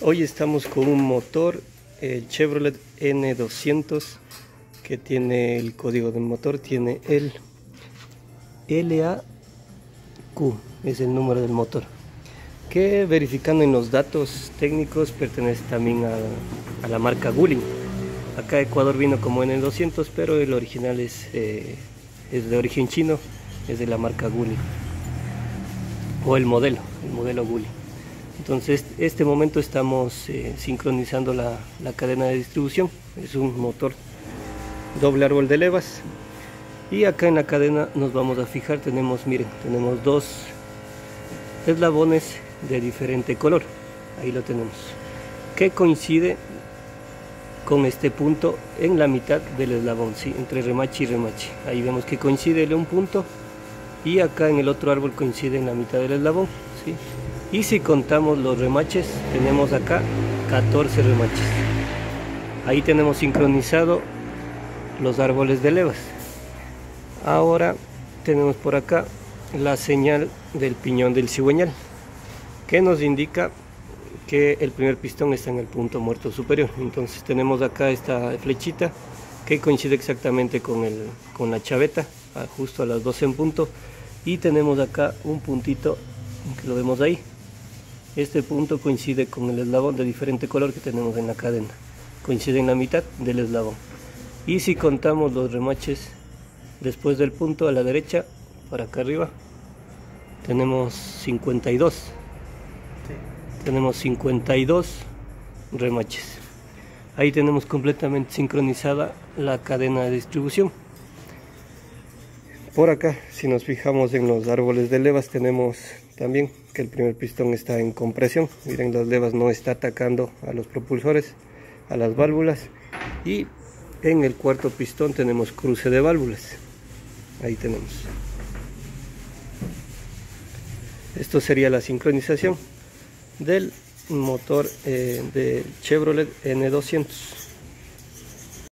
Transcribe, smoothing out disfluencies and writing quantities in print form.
Hoy estamos con un motor, el Chevrolet N200, que tiene el código del motor, tiene el LAQ, es el número del motor, que verificando en los datos técnicos pertenece también a la marca Wuling. Acá Ecuador vino como N200, pero el original es de origen chino, es de la marca Wuling, o el modelo Wuling. Entonces, en este momento estamos sincronizando la cadena de distribución. Es un motor doble árbol de levas. Y acá en la cadena nos vamos a fijar. Tenemos dos eslabones de diferente color. Ahí lo tenemos. Que coincide con este punto en la mitad del eslabón, ¿sí? Entre remache y remache. Ahí vemos que coincide en un punto. Y acá en el otro árbol coincide en la mitad del eslabón, ¿sí? Y si contamos los remaches, tenemos acá 14 remaches. Ahí tenemos sincronizado los árboles de levas. Ahora tenemos por acá la señal del piñón del cigüeñal, que nos indica que el primer pistón está en el punto muerto superior. Entonces tenemos acá esta flechita que coincide exactamente con la chaveta, justo a las 12 en punto. Y tenemos acá un puntito que lo vemos ahí. Este punto coincide con el eslabón de diferente color que tenemos en la cadena. Coincide en la mitad del eslabón. Y si contamos los remaches después del punto a la derecha, para acá arriba, tenemos 52. Sí. Tenemos 52 remaches. Ahí tenemos completamente sincronizada la cadena de distribución. Por acá, si nos fijamos en los árboles de levas, tenemos también que el primer pistón está en compresión. Miren, las levas no está atacando a los propulsores, a las válvulas. Y en el cuarto pistón tenemos cruce de válvulas. Ahí tenemos. Esto sería la sincronización del motor de Chevrolet N200.